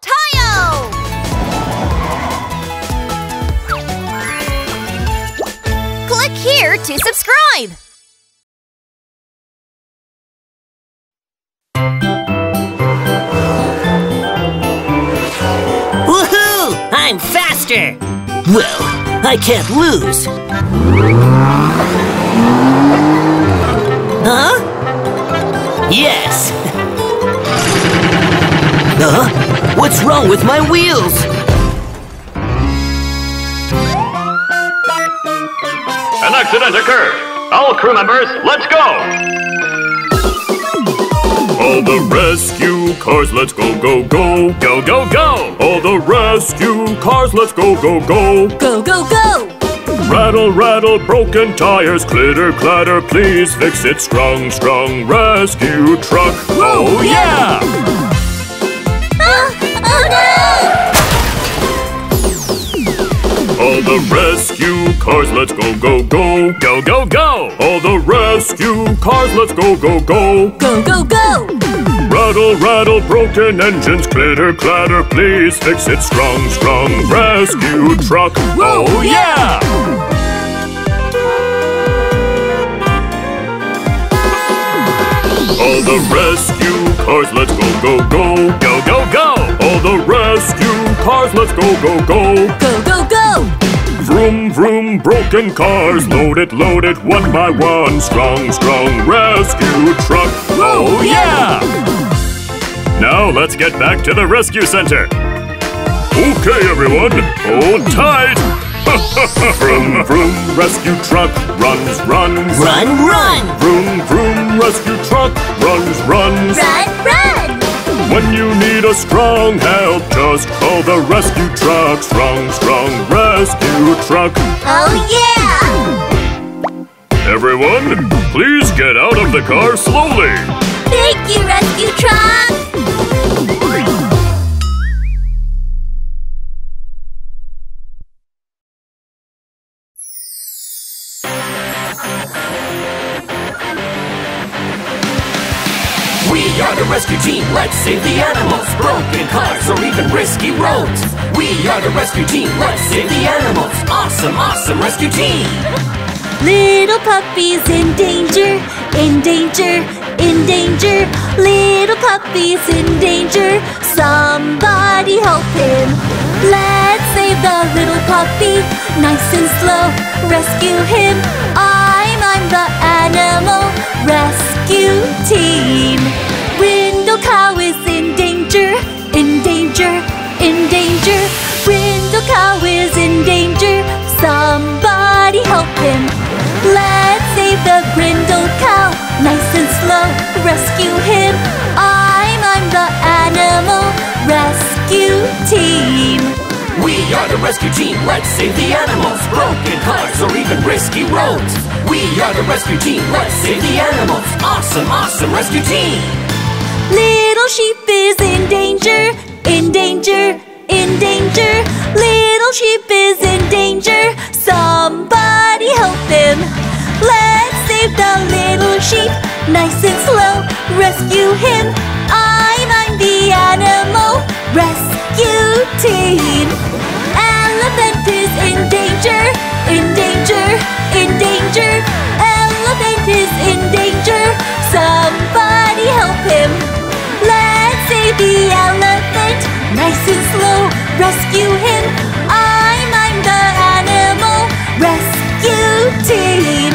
Tayo! Click here to subscribe! Woohoo! I'm faster! Well, I can't lose. Huh? Yes! Huh? What's wrong with my wheels? An accident occurred. All crew members, let's go! All the rescue cars, let's go, go, go. Go, go, go! All the rescue cars, let's go, go, go. Go, go, go! Rattle, rattle, broken tires. Clitter, clatter, please fix it. Strong, strong rescue truck. Oh, yeah! Oh, no! All the rescue cars, let's go, go, go. Go, go, go! All the rescue cars, let's go, go, go. Go, go, go! Rattle, rattle, broken engines. Clitter, clatter, please fix it. Strong, strong rescue truck. Whoa, oh, yeah! All the rescue cars, let's go, go, go. Go, go, go! All the rescue cars, let's go, go, go. Go, go, go! Vroom, vroom, broken cars. Load it, one by one. Strong, strong rescue truck. Oh, yeah! Now let's get back to the rescue center. Okay, everyone, hold tight. Vroom, vroom, rescue truck runs, runs. Run, run! Vroom, vroom, rescue truck runs, runs. Run, run! When you need a strong help, just call the rescue truck. Strong, strong rescue truck. Oh, yeah! Everyone, please get out of the car slowly. Thank you, rescue truck! Rescue team, let's save the animals. Broken cars or even risky roads. We are the rescue team, let's save the animals. Awesome, awesome rescue team. Little puppies in danger, in danger, in danger. Little puppies in danger. Somebody help him. Let's save the little puppy. Nice and slow, rescue him. I'm the animal rescue team. Brindle cow is in danger, in danger, in danger. Brindle cow is in danger. Somebody help him. Let's save the brindle cow. Nice and slow, rescue him. I'm the animal rescue team. We are the rescue team, let's save the animals. Broken cars or even risky roads. We are the rescue team, let's save the animals. Awesome, awesome rescue team. Little sheep is in danger, in danger, in danger. Little sheep is in danger. Somebody help him. Let's save the little sheep. Nice and slow, rescue him. I'm the animal rescue team. Elephant is in danger, in danger, in danger. Elephant is in danger. Somebody help him. Let's save the elephant. Nice and slow, rescue him. I'm the animal rescue team.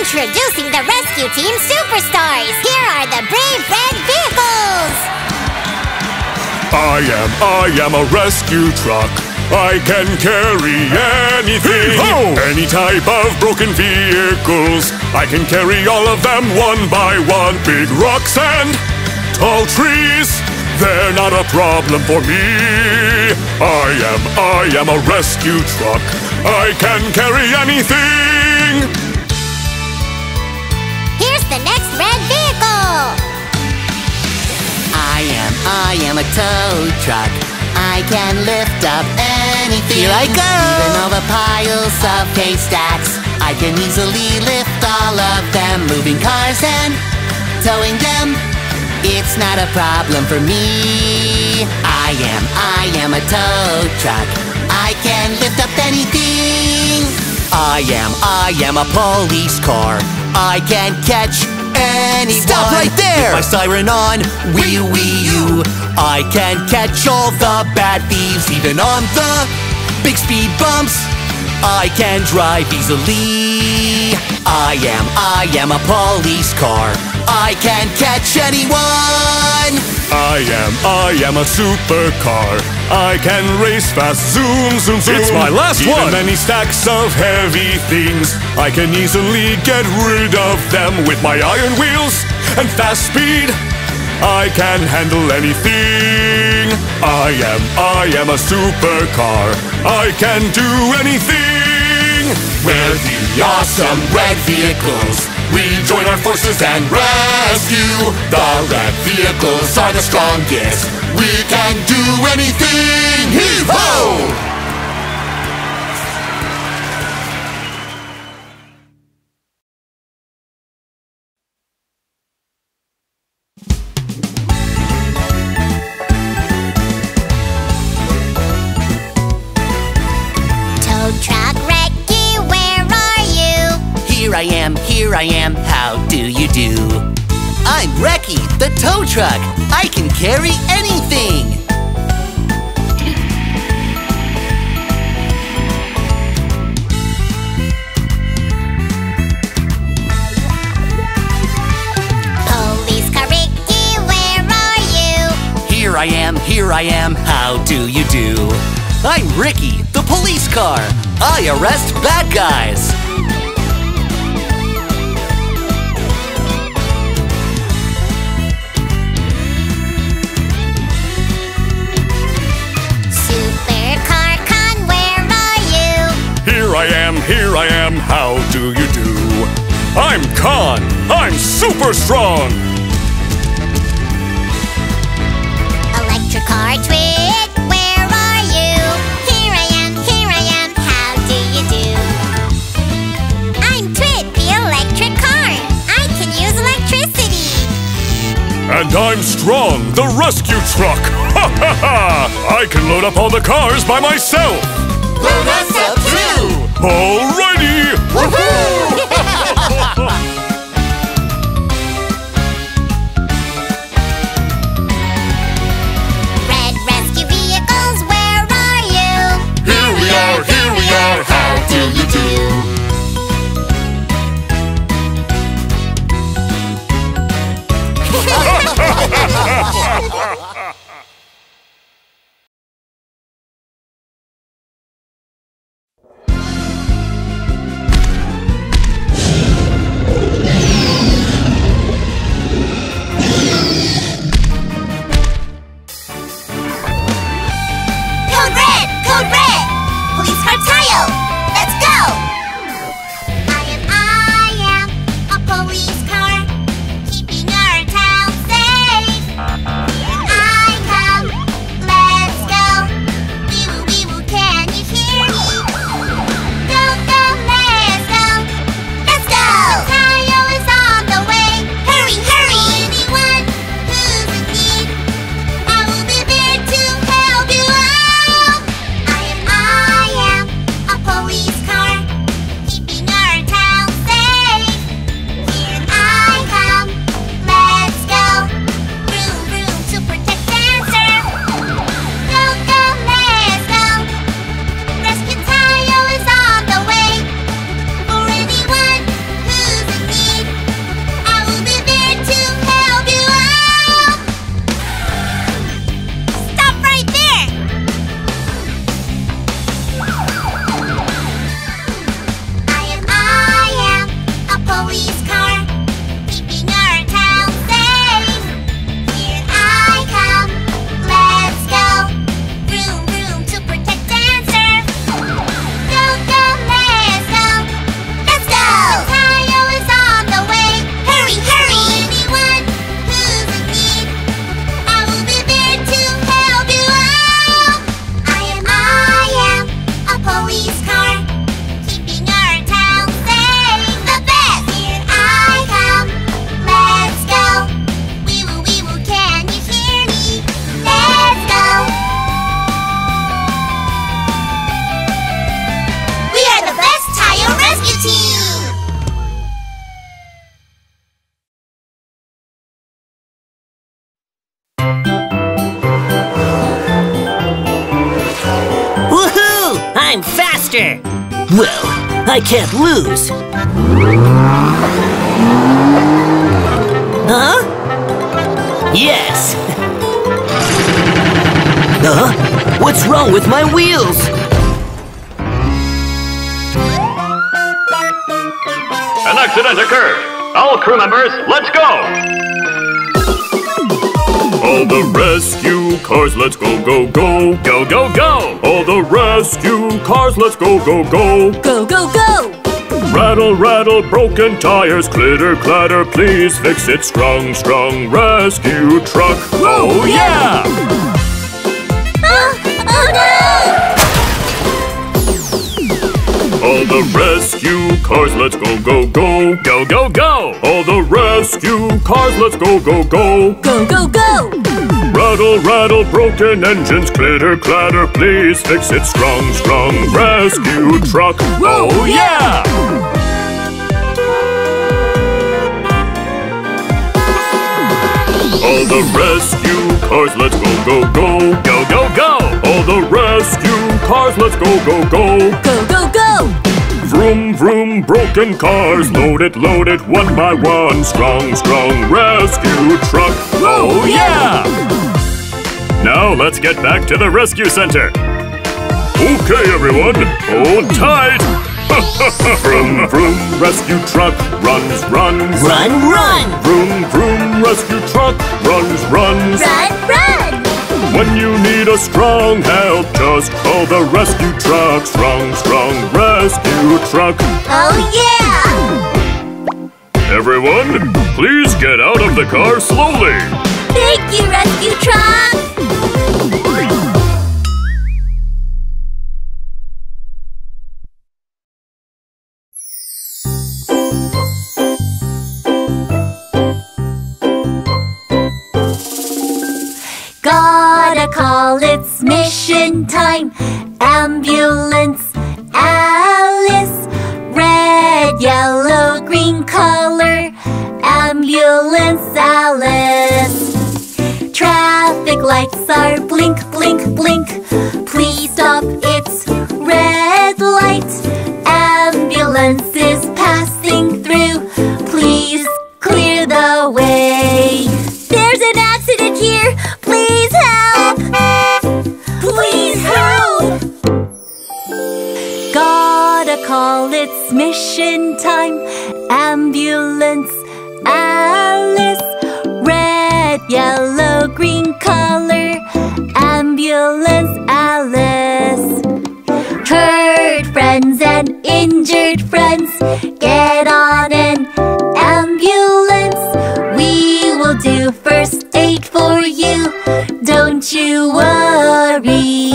Introducing the rescue team superstars. Here are the brave red vehicles. I am a rescue truck. I can carry anything. Hey-ho! Any type of broken vehicles. I can carry all of them one by one. Big rocks and tall trees. They're not a problem for me. I am a rescue truck. I can carry anything. The next red vehicle! I am I am a tow truck. I can lift up anything. Here I go! Even over piles of haystacks. I can easily lift all of them. Moving cars and towing them. It's not a problem for me. I am a tow truck. I can lift up anything. I am a police car. I can catch anyone. Stop right there! With my siren on, wee-wee-you. I can catch all the bad thieves, even on the big speed bumps. I can drive easily. I am a police car. I can catch anyone. I am a supercar. I can race fast, zoom, zoom, zoom. It's my last one. Even many stacks of heavy things, I can easily get rid of them with my iron wheels and fast speed. I can handle anything. I am a supercar. I can do anything. We're the awesome red vehicles. We join our forces and rescue. The red vehicles are the strongest. We can do anything. Heave-ho! Here I am, how do you do? I'm Ricky, the tow truck. I can carry anything. Police car Ricky, where are you? Here I am, how do you do? I'm Ricky, the police car. I arrest bad guys. Here I am, how do you do? I'm Con, I'm super strong! Electric car Twit, where are you? Here I am, how do you do? I'm Twit, the electric car! I can use electricity! And I'm Strong, the rescue truck! Ha ha ha! I can load up all the cars by myself! Load us up too! Alrighty! Woohoo! Red rescue vehicles, where are you? Here we are, how do you do? here. Well, I can't lose. Huh? Yes. Huh? What's wrong with my wheels? An accident occurred. All crew members, let's go! All the rescue cars, let's go, go, go! Go, go, go! All the rescue cars, let's go, go, go! Go, go, go! Rattle, rattle, broken tires, clitter, clatter, please fix it. Strong, strong rescue truck. Whoa, oh, yeah! Oh, no! All the rescue cars, let's go, go, go! Go, go, go! All the rescue cars, let's go, go, go! Go, go, go! Rattle, rattle, broken engines, clitter, clatter, please fix it. Strong, strong rescue truck. Whoa, oh, yeah! All the rescue cars, let's go, go, go! Go, go, go! All the rescue cars, let's go, go, go! Go, go, go! Vroom, vroom, broken cars, load it, one by one. Strong, strong rescue truck. Oh, yeah! Now let's get back to the rescue center. Okay, everyone, hold tight. Vroom, vroom, rescue truck runs, runs. Run, run! Vroom, vroom, rescue truck runs, runs. Run, run! When you need a strong help, just call the rescue truck. Strong, strong rescue truck. Oh, yeah! Everyone, please get out of the car slowly. Thank you, rescue truck! It's mission time. Ambulance, Alice. Red, yellow, green color. Ambulance, Alice. Traffic lights are blink, blink, blink. Please stop, it's red light. Ambulance is passing through. Please clear the way. There's an accident here. Please help! Please help! Gotta call, it's mission time. Ambulance, Alice. Red, yellow, green color. Ambulance, Alice. Hurt friends and injured friends, get on an ambulance. We will do first aid for you. Don't you worry.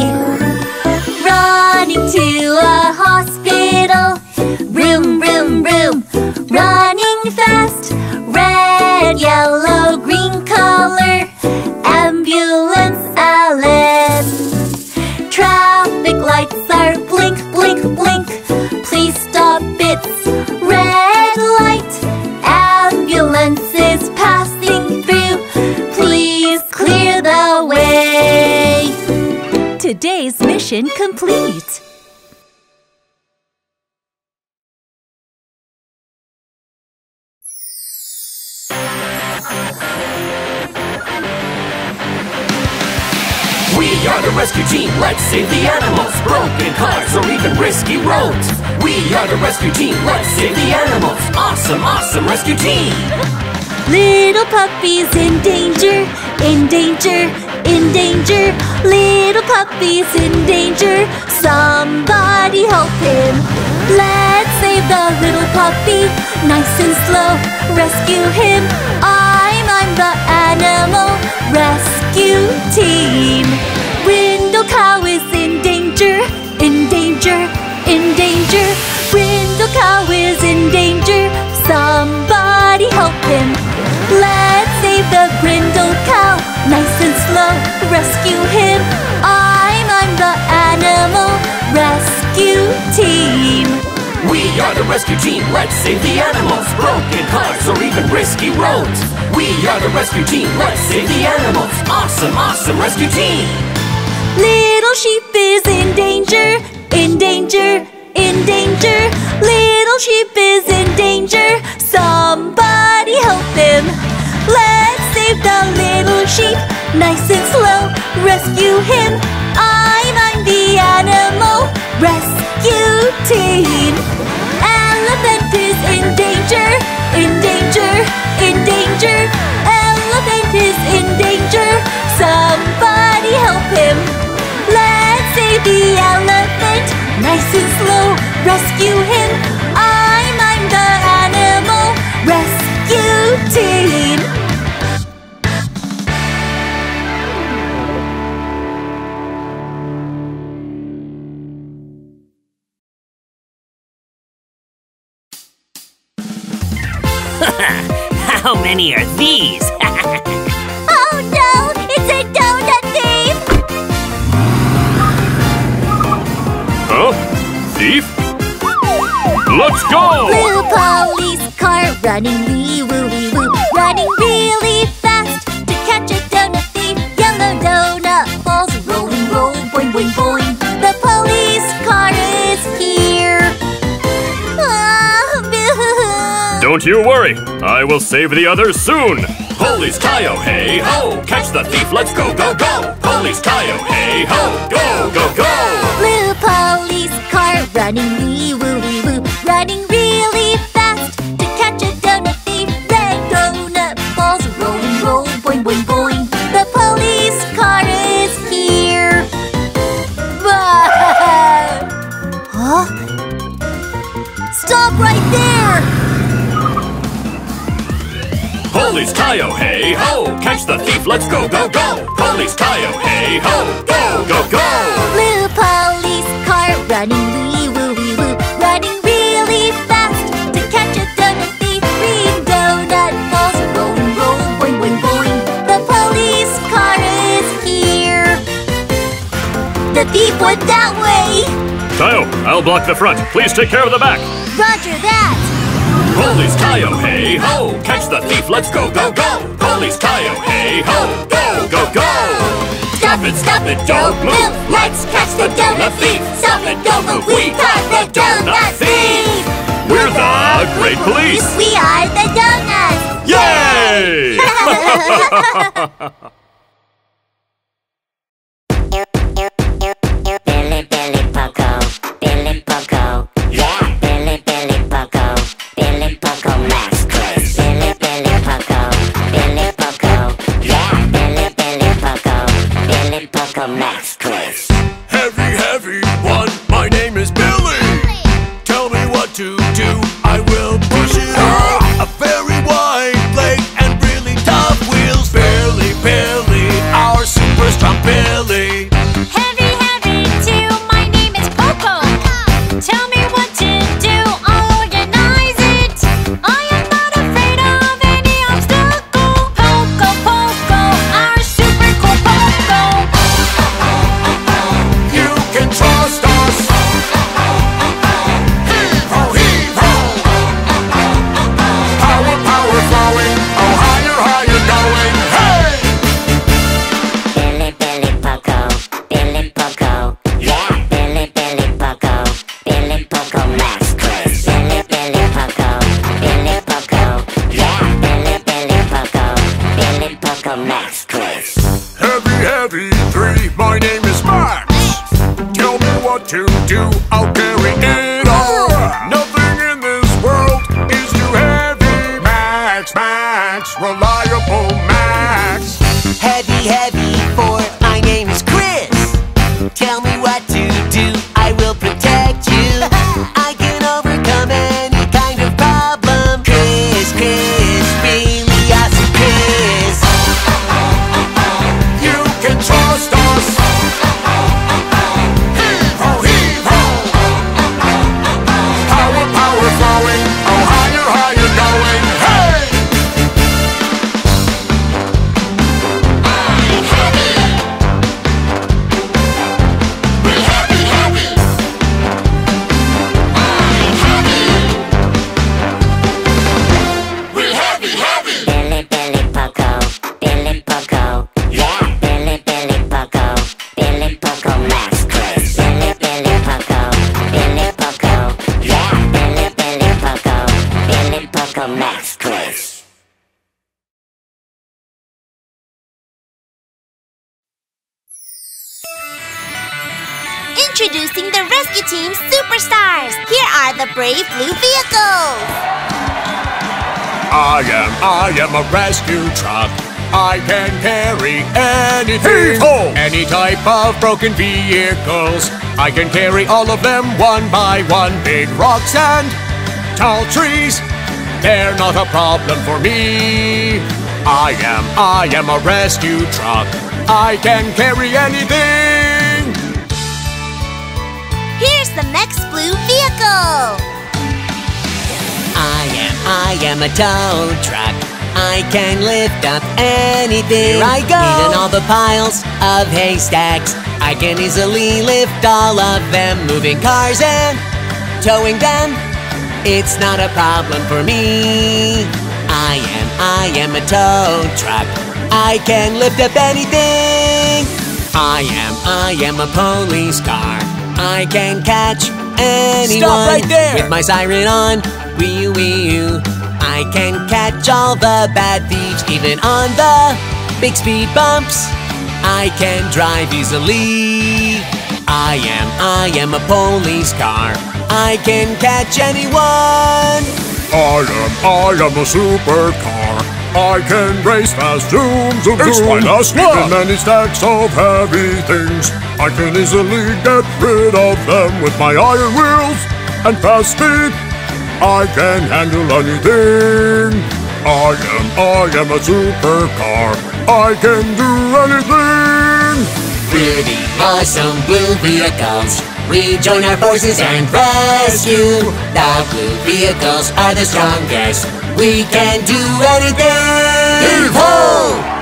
Running to a hospital. Vroom, vroom, vroom. Running fast. Red, yellow, green color. Ambulance, Alice. Traffic lights are blink, blink, blink. Please stop, it's red light. Ambulance is passing through. Please clear the way. Today's mission complete. We are the rescue team, let's save the animals. Broken cars or even risky roads. We are the rescue team, let's save the animals. Awesome, awesome rescue team. Little puppies in danger, in danger, in danger. Little puppies in danger, somebody help him. Let's save the little puppy, nice and slow, rescue him. I'm the animal rescue team. Brindle cow is in danger, in danger, in danger. Brindle cow is in danger, somebody help him. Let's save the brindle cow, nice and slow, rescue him. I'm the animal rescue team. We are the rescue team, let's save the animals. Broken cars or even risky roads. We are the rescue team, let's save the animals. Awesome, awesome rescue team. Little sheep is in danger, in danger, in danger. Little sheep is in danger. Somebody help him. Let's save the little sheep. Nice and slow, rescue him. I'm the animal rescue team. Elephant is in danger, in danger, in danger. Elephant is in danger. Somebody help him. Let's save the elephant. Nice and slow, rescue him. I'm the animal rescue team. How many are these? Oh no! It's a donut thief! Huh? Thief? Let's go! Blue police car running wee-woo-wee-woo, running really fast to catch a donut thief. Yellow donut falls, rolling, roll, boing, boing, boing. The police car is here. Don't you worry! I will save the others soon! Police Tayo, hey ho! Catch the thief, let's go, go, go! Police Tayo, hey ho! Go, go, go! Blue police car running wee woo wee woo, running really fast to catch a donut thief. Red donut falls, rolling, roll, boing, boing, boing. The police car is here. Huh? Stop right there! Police Tayo, hey ho! Catch the thief, let's go, go, go! Police Tayo, hey ho! Go, go, go! Blue police car running wee woo wee woo, running really fast to catch a donut thief. Green donut falls, rolling, roll, boing, boing, boing. The police car is here. The thief went that way. Tayo, I'll block the front. Please take care of the back. Roger that. Police Tayo, hey ho! Catch the thief, let's go, go, go! Police Tayo, hey ho! Go, go, go! Stop it, don't move! Let's catch the donut thief! Stop it, don't move! We are the donut thief! We're the great police! We are the donuts! Yay! Billy, Billy, Poco, Billy, Poco, yeah! Billy, Billy, Poco. Billy Poco Max Quiz. Billy Billy Poco. Billy Poco. Yeah. Billy Billy Poco. Billy Poco Max Quiz. Heavy, heavy one. My name is Billy. Tell me what to do. I will push you. A very wide lake and really tough wheels. Billy, Billy, our super strong Billy. Heavy, heavy two. My name is Poco. Tell me what to do. To do, I'll carry it all. Nothing in this world is too heavy. Max, Max, reliable Max. Heavy, heavy for my name is Chris. Tell me what to do, I will protect you. I can overcome any kind of problem. Chris, Chris, really awesome Chris. You can trust us. Billy, Billy, Poco, yeah. Billy, Billy. Introducing the Rescue Team Superstars! Here are the brave blue vehicles! I am a rescue truck. I can carry anything. Hey-ho! Any type of broken vehicles. I can carry all of them one by one. Big rocks and tall trees. They're not a problem for me. I am a rescue truck. I can carry anything. Here's the next blue vehicle. I am a tow truck. I can lift up anything. Here I go. Even all the piles of haystacks. I can easily lift all of them. Moving cars and towing them. It's not a problem for me. I am a tow truck. I can lift up anything. I am a police car. I can catch anyone. Stop right there! With my siren on, wee wee oo. I can catch all the bad thieves, even on the big speed bumps. I can drive easily. I am a police car. I can catch anyone. I am a supercar. I can race fast, zoom, zoom, zoom. It's my last one. Even many stacks of heavy things. I can easily get rid of them with my iron wheels and fast speed. I can handle anything. I am a supercar. I can do anything. We're the awesome blue vehicles. We join our forces and rescue. The blue vehicles are the strongest. We can do anything! Heave-ho!